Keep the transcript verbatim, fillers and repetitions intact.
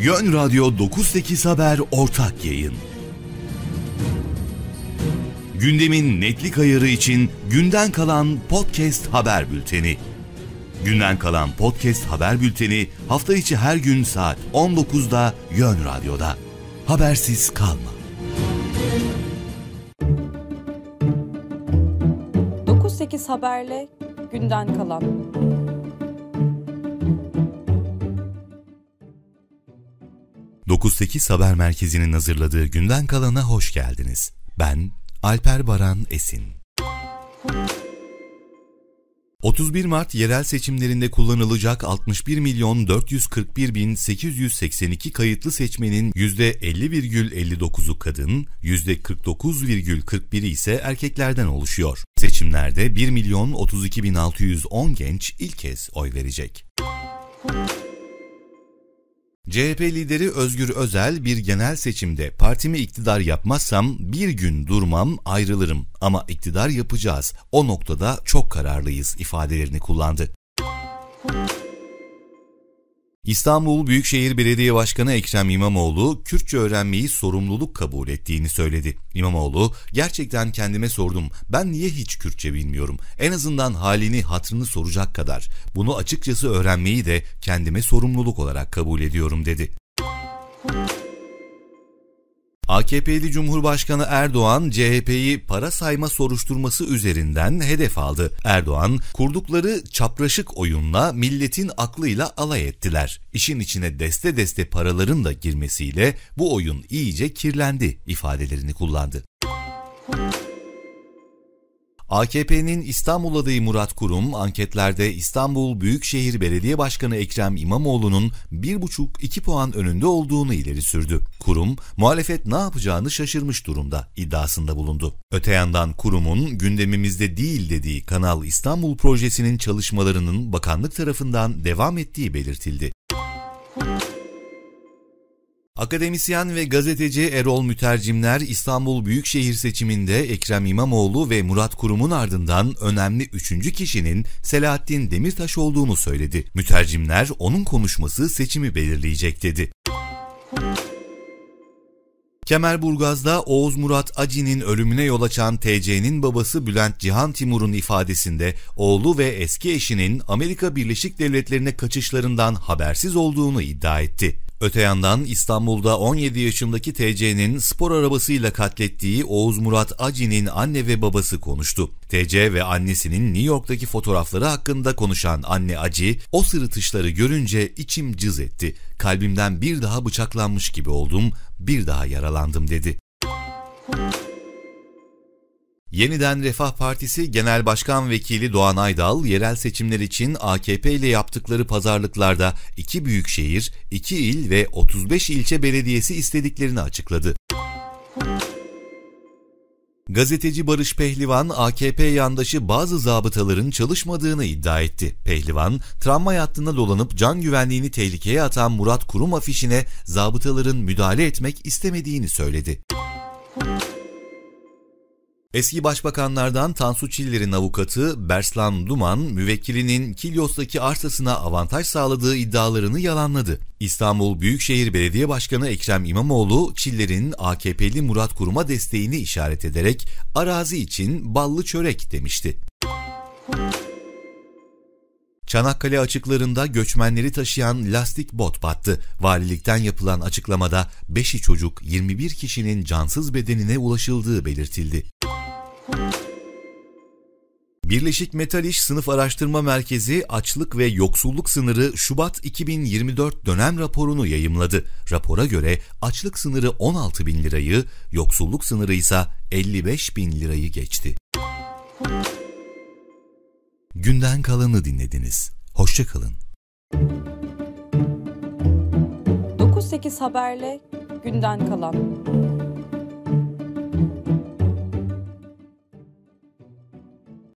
Yön Radyo doksan sekiz Haber ortak yayın. Gündemin netlik ayarı için Günden Kalan Podcast Haber Bülteni. Günden Kalan Podcast Haber Bülteni hafta içi her gün saat on dokuzda Yön Radyo'da. Habersiz kalma. doksan sekiz Haber'le Günden Kalan. doksan sekiz Haber Merkezi'nin hazırladığı Günden Kalan'a hoş geldiniz. Ben Alper Baran Esin. otuz bir Mart yerel seçimlerinde kullanılacak altmış bir milyon dört yüz kırk bir bin sekiz yüz seksen iki kayıtlı seçmenin yüzde elli virgül elli dokuzu kadın, yüzde kırk dokuz virgül kırk biri ise erkeklerden oluşuyor. Seçimlerde bir milyon otuz iki bin altı yüz on genç ilk kez oy verecek. C H P lideri Özgür Özel bir genel seçimde partimi iktidar yapmazsam bir gün durmam ayrılırım ama iktidar yapacağız, o noktada çok kararlıyız ifadelerini kullandı. İstanbul Büyükşehir Belediye Başkanı Ekrem İmamoğlu, Kürtçe öğrenmeyi sorumluluk kabul ettiğini söyledi. İmamoğlu, gerçekten kendime sordum, ben niye hiç Kürtçe bilmiyorum, en azından halini hatrını soracak kadar. Bunu açıkçası öğrenmeyi de kendime sorumluluk olarak kabul ediyorum dedi. A K P'li Cumhurbaşkanı Erdoğan, C H P'yi para sayma soruşturması üzerinden hedef aldı. Erdoğan, kurdukları çapraşık oyunla milletin aklıyla alay ettiler. İşin içine deste deste paraların da girmesiyle bu oyun iyice kirlendi ifadelerini kullandı. A K P'nin İstanbul adayı Murat Kurum, anketlerde İstanbul Büyükşehir Belediye Başkanı Ekrem İmamoğlu'nun bir buçuk iki puan önünde olduğunu ileri sürdü. Kurum, muhalefet ne yapacağını şaşırmış durumda iddiasında bulundu. Öte yandan Kurum'un gündemimizde değil dediği Kanal İstanbul projesinin çalışmalarının bakanlık tarafından devam ettiği belirtildi. Akademisyen ve gazeteci Erol Mütercimler, İstanbul Büyükşehir seçiminde Ekrem İmamoğlu ve Murat Kurum'un ardından önemli üçüncü kişinin Selahattin Demirtaş olduğunu söyledi. Mütercimler, onun konuşması seçimi belirleyecek dedi. Kemerburgaz'da Oğuz Murat Aci'nin ölümüne yol açan T C'nin babası Bülent Cihan Timur'un ifadesinde oğlu ve eski eşinin Amerika Birleşik Devletleri'ne kaçışlarından habersiz olduğunu iddia etti. Öte yandan İstanbul'da on yedi yaşındaki T C'nin spor arabasıyla katlettiği Oğuz Murat Aci'nin anne ve babası konuştu. T C ve annesinin New York'taki fotoğrafları hakkında konuşan anne Acı, o sırıtışları görünce içim cız etti. Kalbimden bir daha bıçaklanmış gibi oldum, bir daha yaralandım dedi. Yeniden Refah Partisi Genel Başkan Vekili Doğan Aydal, yerel seçimler için A K P ile yaptıkları pazarlıklarda iki büyükşehir, iki il ve otuz beş ilçe belediyesi istediklerini açıkladı. Gazeteci Barış Pehlivan, A K P yandaşı bazı zabıtaların çalışmadığını iddia etti. Pehlivan, tramvay hattına dolanıp can güvenliğini tehlikeye atan Murat Kurum afişine zabıtaların müdahale etmek istemediğini söyledi. Eski başbakanlardan Tansu Çiller'in avukatı Berslan Duman, müvekkilinin Kilyos'taki arsasına avantaj sağladığı iddialarını yalanladı. İstanbul Büyükşehir Belediye Başkanı Ekrem İmamoğlu, Çiller'in A K P'li Murat Kurum'a desteğini işaret ederek arazi için ballı çörek demişti. Çanakkale açıklarında göçmenleri taşıyan lastik bot battı. Valilikten yapılan açıklamada beşi çocuk yirmi bir kişinin cansız bedenine ulaşıldığı belirtildi. Birleşik Metal İş Sınıf Araştırma Merkezi açlık ve yoksulluk sınırı Şubat iki bin yirmi dört dönem raporunu yayımladı. Rapora göre açlık sınırı on altı bin lirayı, yoksulluk sınırı ise elli beş bin lirayı geçti. Günden Kalan'ı dinlediniz. Hoşça kalın. doksan sekiz Haber'le Günden Kalan.